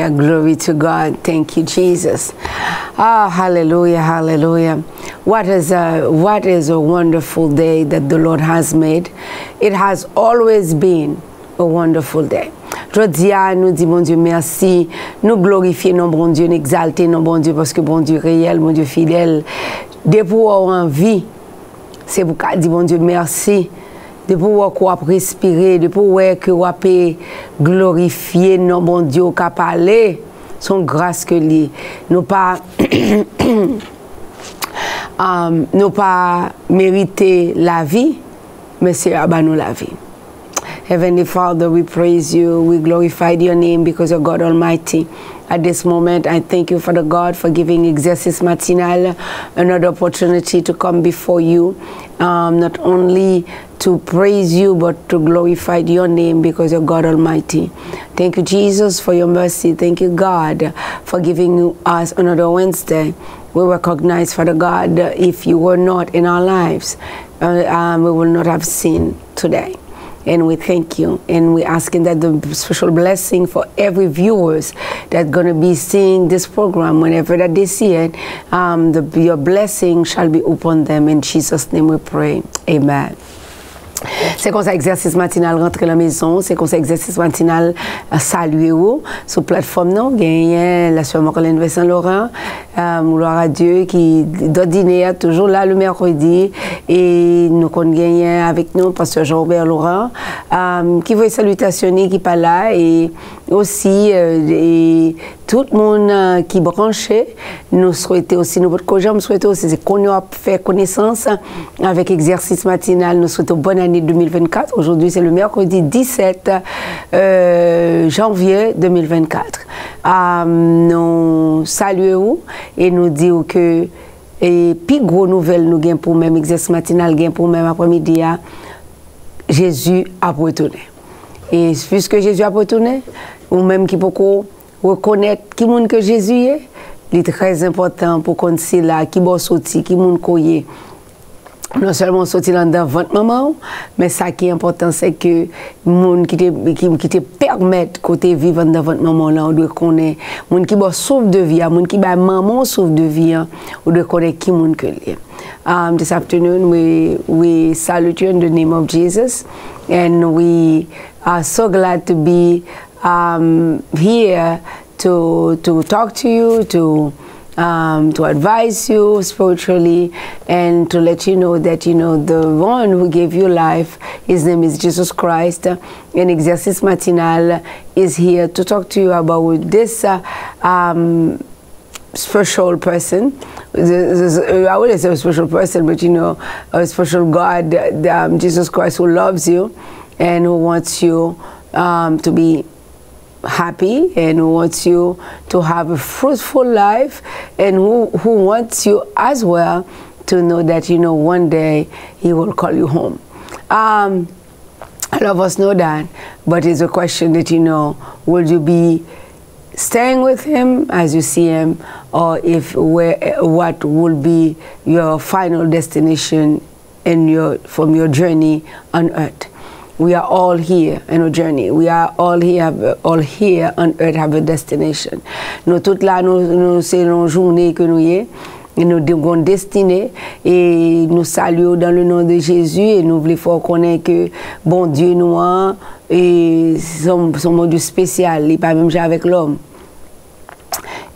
Glory to God. Thank you, Jesus. Oh, hallelujah, hallelujah. What is a wonderful day that the Lord has made. It has always been a wonderful day. Jodia, nous disons, bon Dieu, merci. Nous glorifions, non, bon Dieu, nous exaltons, non, bon Dieu, parce que bon Dieu réel, bon Dieu fidèle. De pouvoir en vie, c'est pour dire, bon Dieu, merci. De pouvoir qu'on respirer, de pouvoir qu'on glorifier nos bon Dieu qu'a parlé, son grâce que lui, nous pas, nous pas mérité la vie, mais c'est à nous la vie. Heavenly Father, we praise you, we glorify your name because you're God Almighty. At this moment, I thank you, Father God, for giving Exercice Matinal another opportunity to come before you, not only to praise you, but to glorify your name because you're God Almighty. Thank you, Jesus, for your mercy. Thank you, God, for giving us another Wednesday. We recognize, Father God, if you were not in our lives, we will not have seen today. And we thank you, and we're asking that the special blessing for every viewers that's going to be seeing this program, whenever that they see it, your blessing shall be upon them. In Jesus' name we pray. Amen. C'est comme ça exercice matinal rentre la maison, c'est comme ça exercice matinal saluer vous sur plateforme non gagne la soeur Marlene Vincent-Laurent, gloire à Dieu qui d'ordinaire toujours là le mercredi et nous qu'on gagne avec nous pasteur Jean Robert Laurent qui veut salutationner qui pas là et aussi et tout le monde qui branché nous souhaitons aussi nous nous souhaitons aussi qu'on a fait connaissance avec exercice matinal, nous souhaitons bonne année 2024. Aujourd'hui, c'est le mercredi 17 janvier 2024. Nous saluons et nous disons que et puis gros nouvelle nous gain pour même exercice matinal, gain pour même après-midi Jésus a retourné. Et puisque Jésus a retourné, ou même qui beaucoup reconnaître qui monde que Jésus est, il est très important pour qu'on sait là qui bon sorti, qui monde coyer. Non seulement sortir dans votre maman, mais ça qui est important, c'est que monde qui te permettent côté vivre dans votre maman là, on doit connaître monde qui va sauve de vie, monde qui va maman sauve de vie, on doit connaître qui monde que l'est. This afternoon we salute you in the name of Jesus, and we are so glad to be here to talk to you, to advise you spiritually and to let you know that you know the one who gave you life, his name is Jesus Christ, and Exercice Matinal is here to talk to you about this special person. I wouldn't say a special person, but you know, a special God, Jesus Christ, who loves you and who wants you to be happy and who wants you to have a fruitful life, and who wants you as well to know that you know one day he will call you home. All of us know that, but it's a question that you know, will you be staying with him as you see him, or if what will be your final destination in your from your journey on earth? We are all here in a journey. We are all here on earth have a destination. Nous toutes là, nous c'est une journée que nous y est, nous devons destinée et nous saluons dans le nom de Jésus et nous voulons faire connaître que bon Dieu nous a et son mode spécial, il pas même avec l'homme.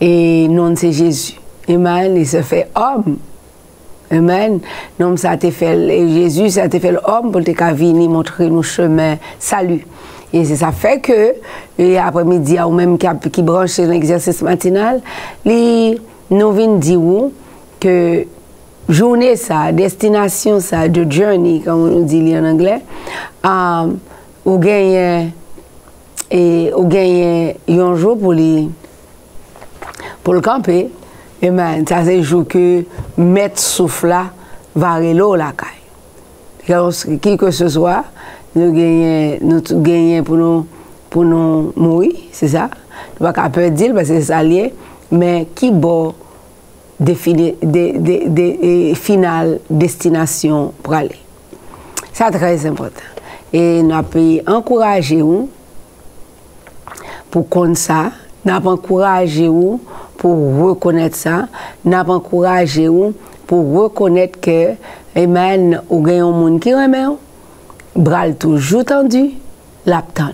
Et non c'est Jésus. Amen. Il se fait homme. Amen. Non, ça te fait Jésus, ça te fait l'homme pour te venir montrer nos chemins. Salut. Et ça fait que après-midi, ou même qui branche l'exercice matinal, nous venons dire que journée ça, destination ça, the journey, comme on dit en anglais, ou gagne un jour pour le camper. Amen. Ça c'est jour que mettre souffle là, varer l'eau la caille. Qui que ce soit, nous gagnons pour nous mourir, c'est ça. Nous pas peur de dire parce que c'est allié, mais qui bon définir des finales destination pour aller. Ça très important. Et nous avons encouragé pour qu'on ça N'a pas encouragé ou pour reconnaître ça, n'a pas encouragé ou pour reconnaître que Eman ou gagne un monde qui remet bral toujours tendu, l'aptan.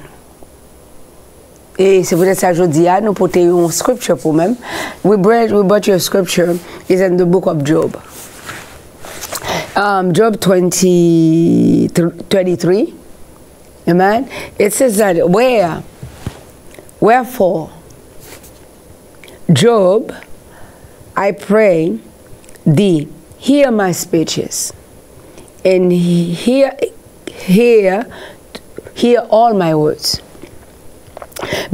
Et c'est peut-être ça aujourd'hui à nous porter une scripture pour même. We brought your scripture is in the book of Job. Job 23. Amen. It says that wherefore Job, I pray thee, hear my speeches, and hear all my words.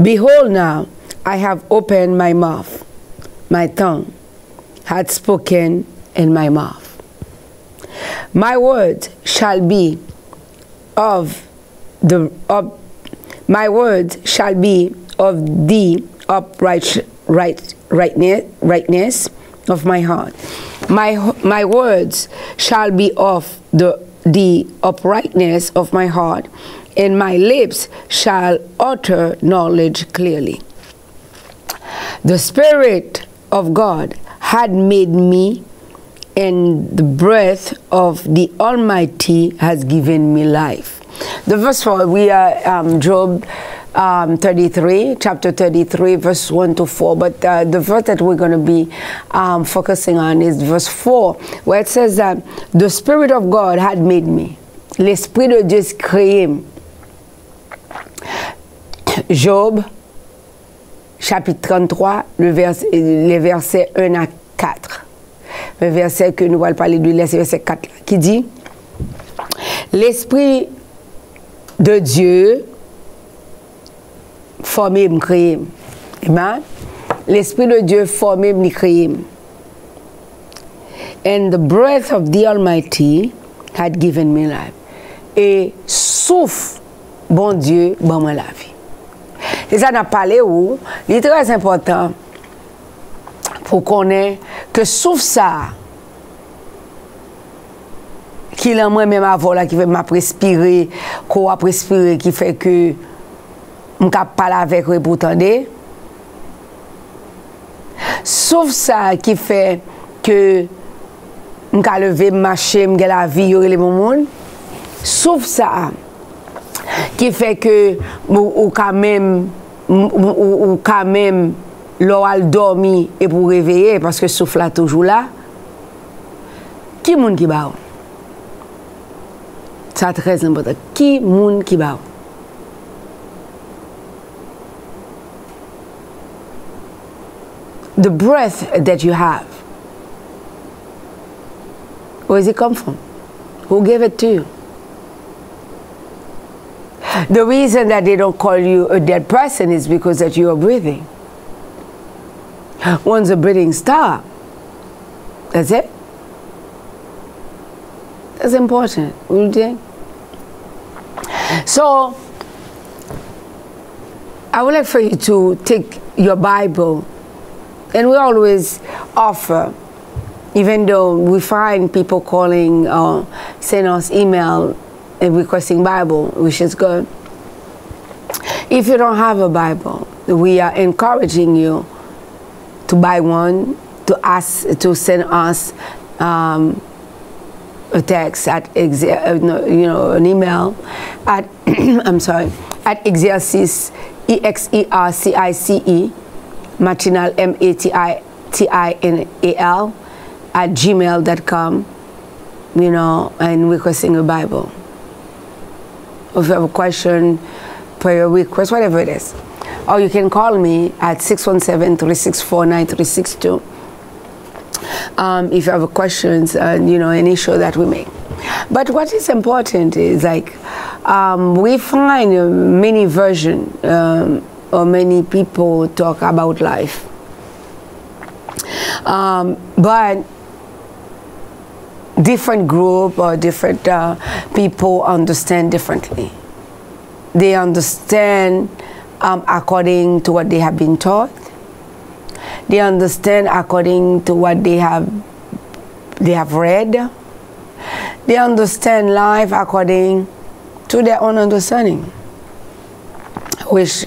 Behold, now I have opened my mouth, my tongue hath spoken in my mouth. My word shall be of the uprightness of my heart. My words shall be of the uprightness of my heart, and my lips shall utter knowledge clearly. The Spirit of God had made me, and the breath of the Almighty has given me life. The verse 4, we are Job 33, chapter 33, verse 1 to 4. But the verse that we're going to be focusing on is verse 4, where it says that the Spirit of God had made me. L'Esprit de Dieu créé. Job, chapitre 33, les versets 1 à 4. Le verset que nous allons parler de lui, c'est verset 4, qui dit l'Esprit de Dieu formé me créé. Amen. L'Esprit de Dieu formé me créé. And the breath of the Almighty had given me life. Et souffle, bon Dieu, bon moi la vie. Et ça, on a parlé où il est très important pour qu'on ait que sauf ça qu'il a moi même avant là qui fait m'a respirer qu'on a respirer qui fait que on cap parler avec vous pour tendre sauf ça qui fait que on cap lever marcher me la vie y aurait les monde sauf ça qui fait que ou quand même l'oral dormi et pour réveiller parce que souffle là toujours là. Qui moun ki ba ou? Ça très important. Qui moun ki ba ou? The breath that you have. Where does it come from? Who gave it to you? The reason that they don't call you a dead person is because that you are breathing. One's a breathing star. That's it. That's important, wouldn't you think? So, I would like for you to take your Bible, and we always offer, even though we find people calling or sending us email and requesting Bible, which is good. If you don't have a Bible, we are encouraging you to buy one, to send us a text an email at at Exercice Matinal Matinal @gmail.com, and requesting a Bible. If you have a question, prayer request, whatever it is. Or you can call me at 617-364-9362 if you have questions, any issue that we make. But what is important is we find many versions or many people talk about life. But different group or different people understand differently. They understand according to what they have been taught. They understand according to what they have read. They understand life according to their own understanding, which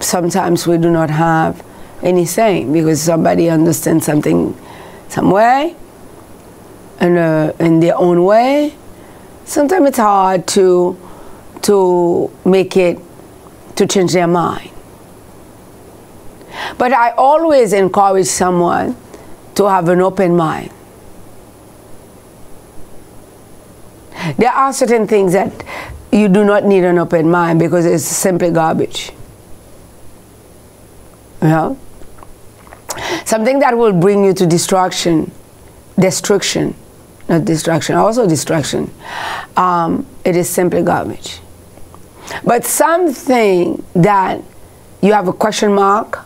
sometimes we do not have anything because somebody understands something some way and in their own way. Sometimes it's hard to change their mind. But I always encourage someone to have an open mind. There are certain things that you do not need an open mind because it's simply garbage. You know? Something that will bring you to destruction, not destruction, also destruction. It is simply garbage. But something that you have a question mark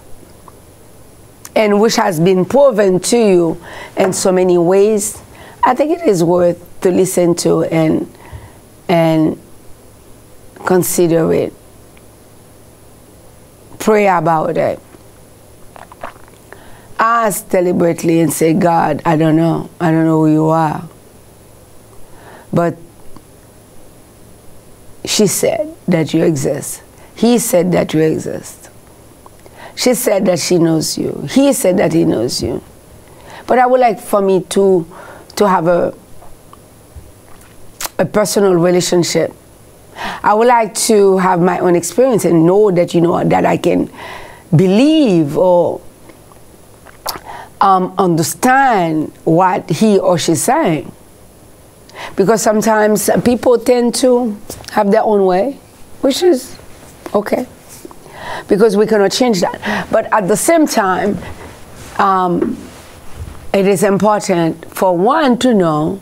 and which has been proven to you in so many ways, I think it is worth to listen to and consider it, pray about it, ask deliberately and say, God, I don't know who you are, but she said that you exist, he said that you exist, she said that she knows you, he said that he knows you, but I would like for me to have a personal relationship. I would like to have my own experience and know that, you know, that I can believe or understand what he or she's saying. Because sometimes people tend to have their own way, which is okay, because we cannot change that. But at the same time, it is important for one to know,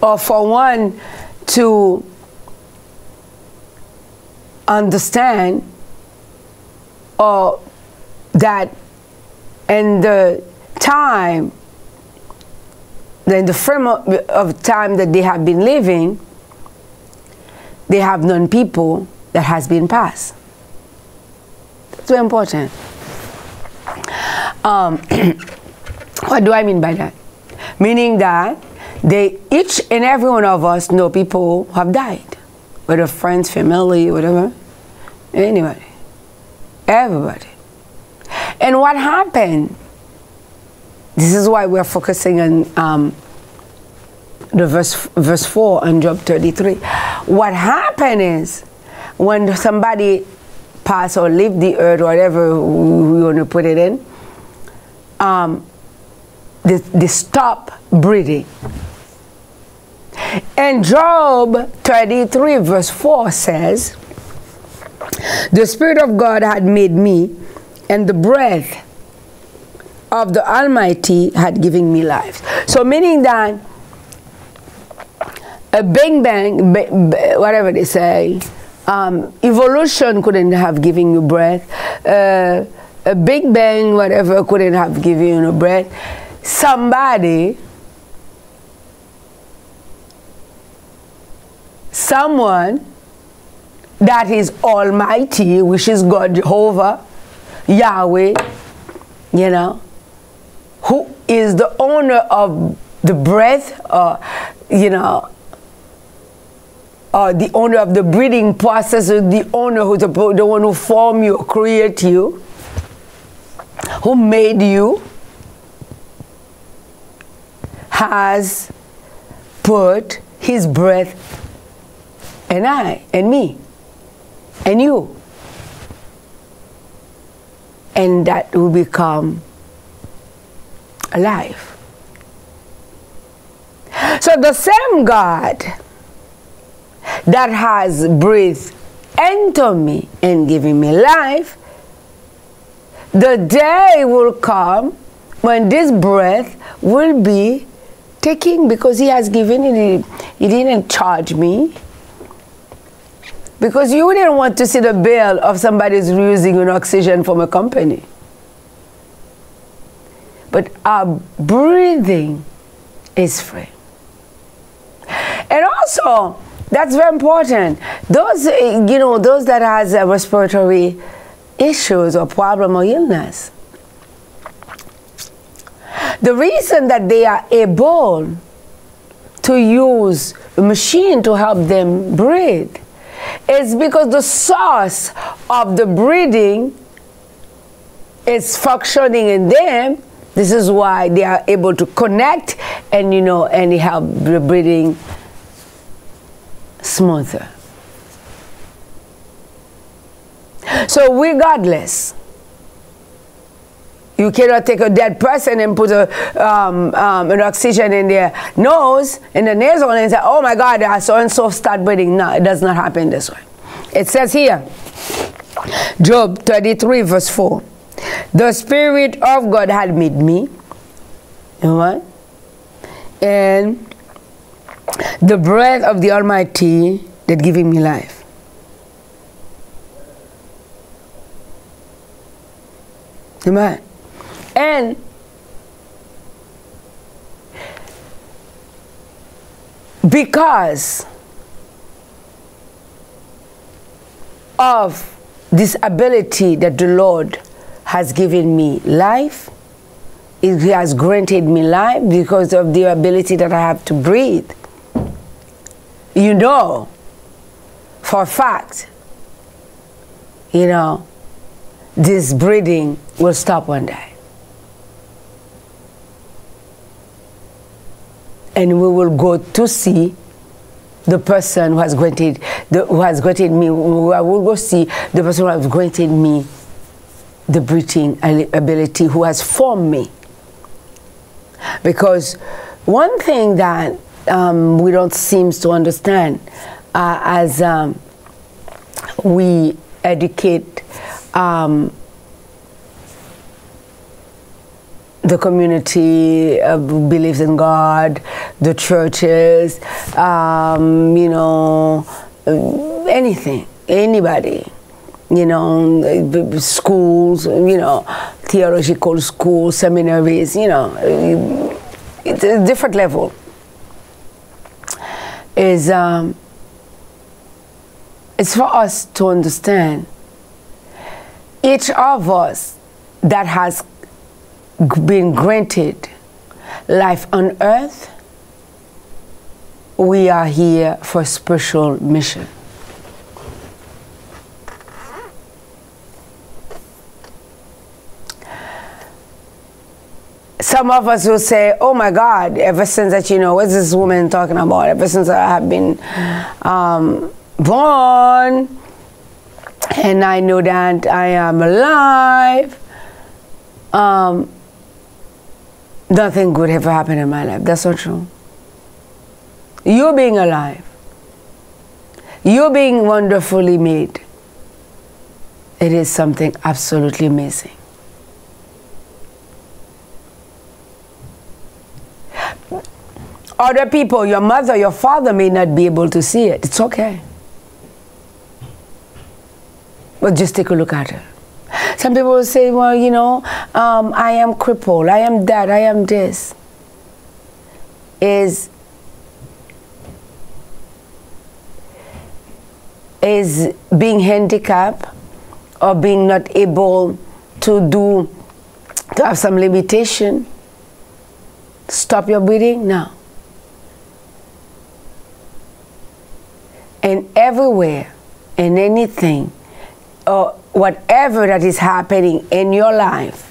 or for one to understand, or that in the frame of time that they have been living, they have known people that has been past. It's very important. What do I mean by that? Meaning that each and every one of us know people who have died, whether friends, family, whatever, anybody, everybody. And what happened? This is why we're focusing on the verse 4 on Job 33. What happened is when somebody passed or left the earth, or whatever we want to put it in, they stop breathing. And Job 33 verse 4 says, the Spirit of God had made me, and the breath of the Almighty had given me life. So meaning that a bang bang, whatever they say, evolution couldn't have given you breath, a big bang, whatever, couldn't have given you no breath. Somebody, someone that is almighty, which is God, Jehovah, Yahweh, you know, who is the owner of the breath, or, you know, or the owner of the breathing process, or the owner who's the one who formed you, create you, who made you, has put his breath in I, and me, and you. And that will become alive. So the same God that has breathed into me and given me life, the day will come when this breath will be taken, because he has given it. He didn't charge me. Because you wouldn't want to see the bill of somebody who's using an oxygen from a company. But our breathing is free. And also, that's very important. Those, you know, those that has respiratory issues or problem or illness, the reason that they are able to use a machine to help them breathe It's because the source of the breeding is functioning in them. This is why they are able to connect and, you know, and they have the breeding smoother. So regardless, you cannot take a dead person and put a, an oxygen in their nose, in the nasal, and say, oh my God, so-and-so start breathing. No, it does not happen this way. It says here, Job 33, verse 4, the Spirit of God had made me, and the breath of the Almighty that giving me life. Amen. And because of this ability that the Lord has given me life, He has granted me life because of the ability that I have to breathe. You know, for a fact, you know, this breathing will stop one day. And we will go to see the person who has granted, me, I will go see the person who has granted me the breathing ability, who has formed me. Because one thing that we don't seem to understand as we educate the community believes in God, the churches, you know, anything, anybody, you know, schools, you know, theological schools, seminaries, you know, it's a different level. It's for us to understand each of us that has been granted life on earth, we are here for a special mission. Some of us will say, oh my God, ever since that, you know, what's this woman talking about? Ever since I have been born, and I know that I am alive, nothing good ever happened in my life. That's not true. You being alive, you being wonderfully made, it is something absolutely amazing. Other people, your mother, your father may not be able to see it. It's okay. But just take a look at her. Some people will say, well, you know, I am crippled, I am that, I am this. Is being handicapped or being not able to do, to have some limitation, stop your breathing? No. And everywhere and anything, or whatever that is happening in your life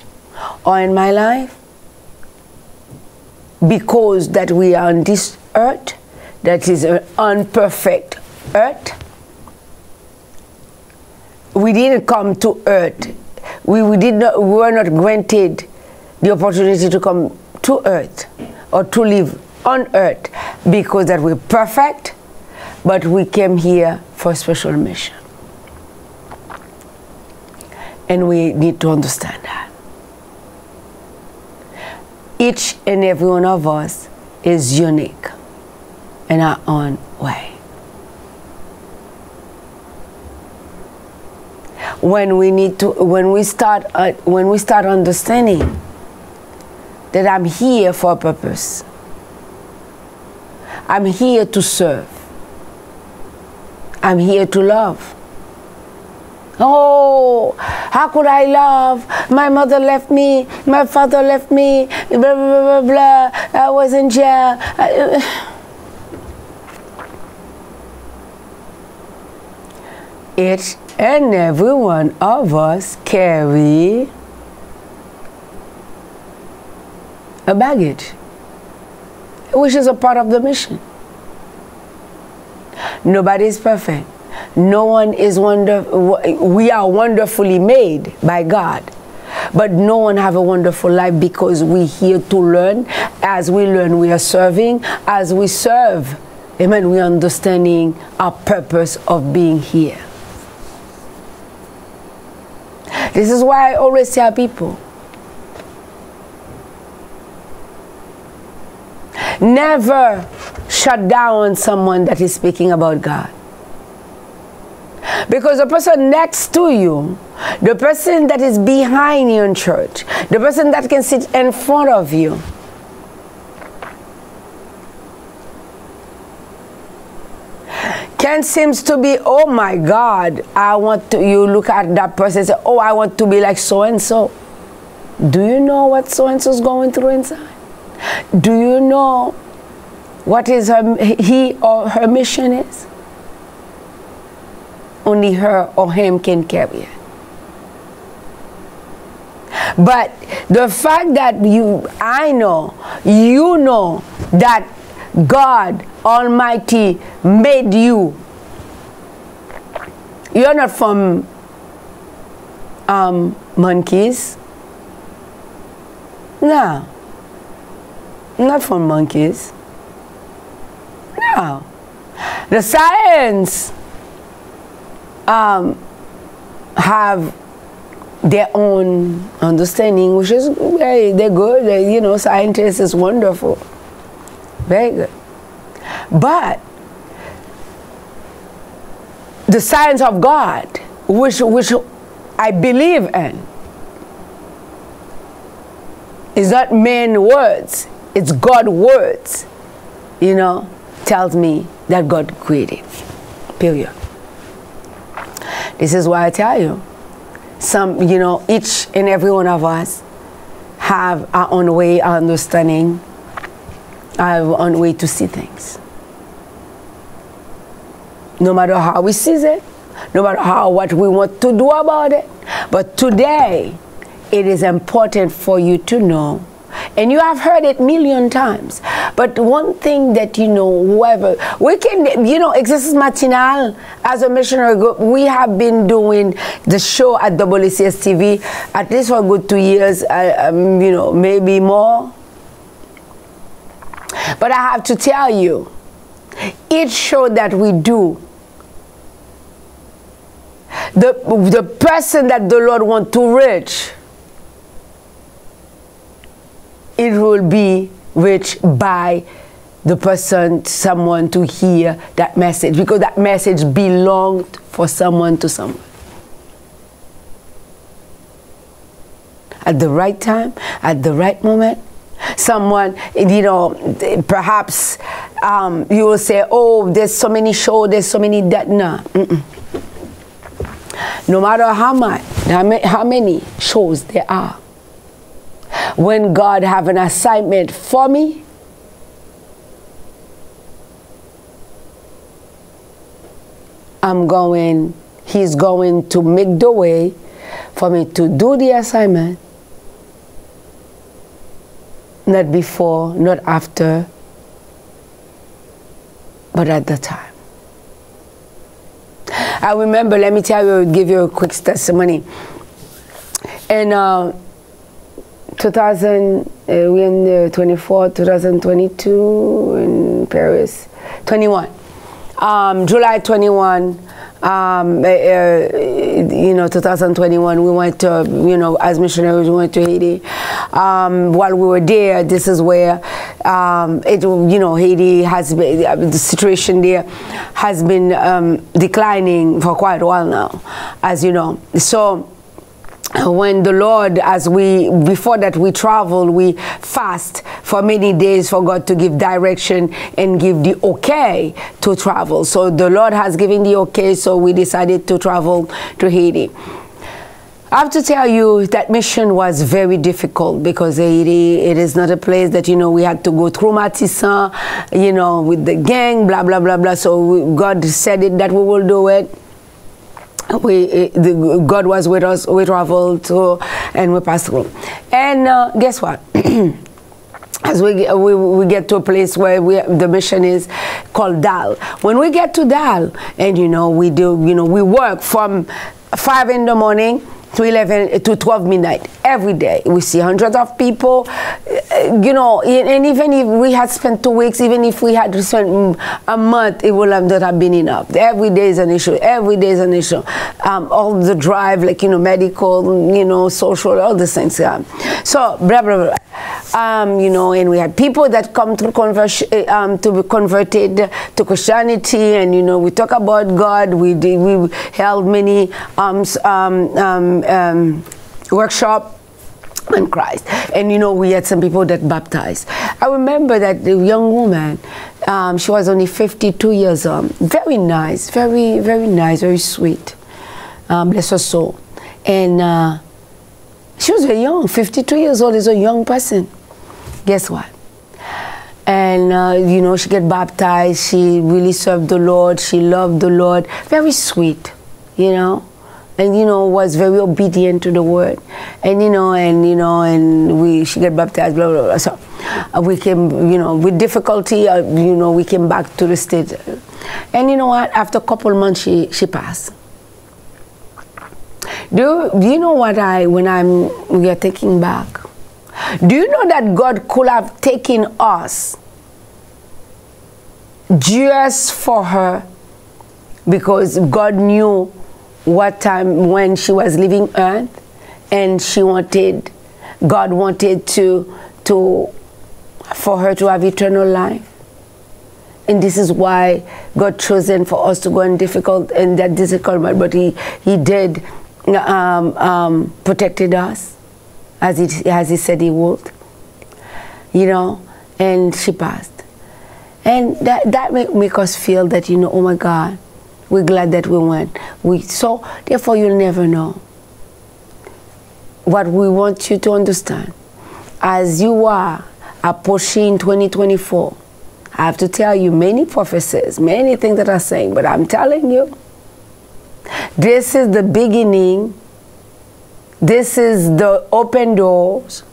or in my life, because that we are on this earth, that is an imperfect earth, we didn't come to earth. We were not granted the opportunity to come to earth or to live on earth because that we're perfect, but we came here for a special mission. And we need to understand that. Each and every one of us is unique in our own way. When we need to, when we start understanding that I'm here for a purpose, I'm here to serve, I'm here to love. Oh, how could I love? My mother left me, my father left me, blah, blah, blah, blah, I was in jail. Each and every one of us carry a baggage, which is a part of the mission. Nobody is perfect. No one is wonderful. We are wonderfully made by God. But no one have a wonderful life because we're here to learn. As we learn, we are serving. As we serve, amen, we are understanding our purpose of being here. This is why I always tell people, never shut down someone that is speaking about God. Because the person next to you, the person that is behind you in church, the person that can sit in front of you, can seems to be, oh my God, I want to, you look at that person and say, oh, I want to be like so-and-so. Do you know what so-and-so is going through inside? Do you know what is he or her mission is? Only her or him can carry it. But the fact that you know that God Almighty made you. You're not from monkeys. No. Not from monkeys. No. The science have their own understanding, which is, they're good, you know, scientists is wonderful, very good. But the science of God, which I believe in, is not man words, it's God words, you know, tells me that God created, period. This is why I tell you, each and every one of us have our own way, our understanding, our own way to see things. No matter how we see it, no matter what we want to do about it, but today it is important for you to know, and you have heard it a million times, but one thing that you know, Exercice Matinal, as a missionary group, we have been doing the show at WCSTV at least for a good 2 years, maybe more. But I have to tell you, each show that we do, the person that the Lord wants to reach, it will be reached by the person, someone to hear that message, because that message belonged for someone to someone. At the right time, at the right moment, someone, perhaps you will say, oh, there's so many shows, there's so many that, no. Mm-mm. No matter how many shows there are, when God have an assignment for me, He's going to make the way for me to do the assignment, not before, not after, but at the time. I remember, let me tell you, I'll give you a quick testimony. And 2022 in Paris, 21, July 21, 2021, we went to, as missionaries, we went to Haiti. While we were there, this is where, Haiti has been, the situation there has been declining for quite a while now, as you know. So when the Lord, before that we travel, we fast for many days for God to give direction and give the okay to travel. So the Lord has given the okay, so we decided to travel to Haiti. I have to tell you that mission was very difficult, because Haiti, it is not a place that, we had to go through Matissan, with the gang, blah, blah, blah, blah. So God said it that we will do it. God was with us. We traveled to, and we passed through. And guess what? As we get to a place where the mission is called Dal. When we get to Dal, and we do, we work from 5 in the morning to 11 to 12 midnight every day. We see hundreds of people, and even if we had spent 2 weeks, even if we had spent a month, it would not have been enough. Every day is an issue. Every day is an issue. All the drive, like, medical, social, all the things. So blah blah blah. And we had people that come to be converted to Christianity, and we talk about God. We held many workshops on Christ, and we had some people that baptized. I remember that the young woman, she was only 52 years old, very nice, very, very nice, very sweet, bless her soul. And she was very young, 52 years old is a young person. Guess what? And she get baptized, she really served the Lord, she loved the Lord, very sweet, and was very obedient to the word, and she got baptized, blah blah blah. So we came, with difficulty, we came back to the state, and what? After a couple months, she passed. Do you know what we are thinking back? Do you know that God could have taken us just for her, because God knew what time when she was leaving Earth, and God wanted for her to have eternal life, and this is why God chosen for us to go in that difficult, but He did protected us as He said He would, and she passed, and that make us feel that oh my God. We're glad that we went. So therefore, you'll never know. What we want you to understand, as you are approaching 2024, I have to tell you many prophecies, many things that are saying, but I'm telling you, this is the beginning. This is the open doors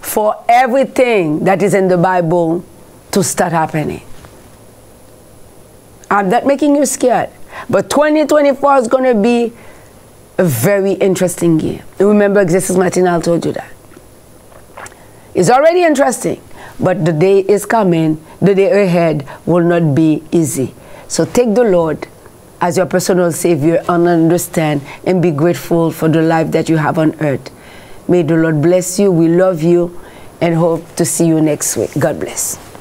for everything that is in the Bible to start happening. I'm not making you scared, but 2024 is going to be a very interesting year. Remember, Exercice Matinal told you that. It's already interesting, but the day is coming. The day ahead will not be easy. So take the Lord as your personal Savior and understand and be grateful for the life that you have on earth. May the Lord bless you. We love you and hope to see you next week. God bless.